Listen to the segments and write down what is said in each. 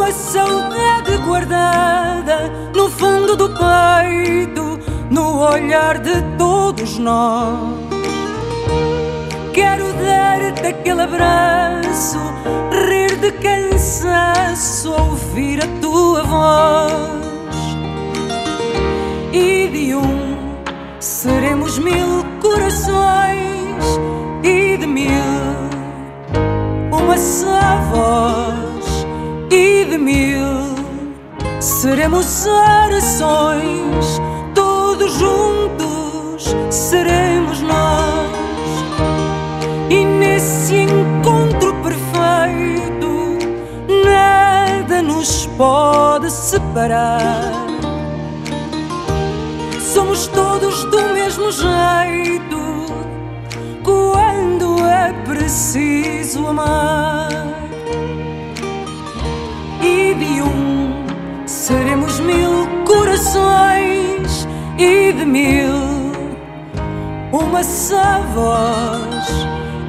uma saudade guardada no fundo do peito, no olhar de todos nós. Quero dar-te aquele abraço, rir de cansaço, ouvir a tua voz. E de um seremos mil corações, e de mil uma só voz, e de mil seremos orações, todos juntos seremos nós. E nesse encontro perfeito nada nos pode separar. Somos todos do mesmo jeito quando é preciso amar. E de um seremos mil corações, e de mil uma só voz,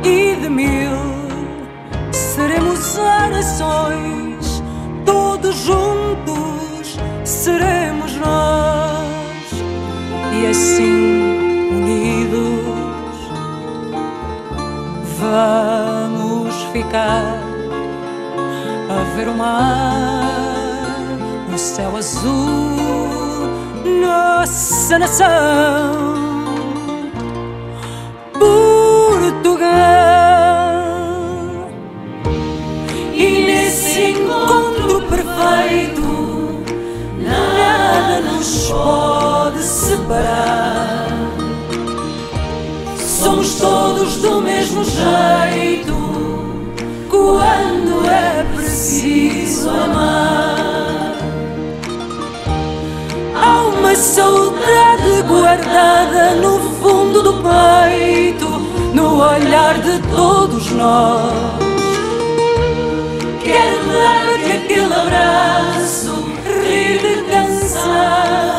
e de mil seremos orações, todos juntos seremos nós. E assim unidos vamos ficar a ver o mar, o céu azul, nossa nação Portugal. E nesse encontro perfeito nada nos pode separar. Somos todos do mesmo jeito quando é preciso amar. Há uma saudade guardada no fundo do peito, no olhar de todos nós. Quero dar-te aquele abraço, rir de cansaço,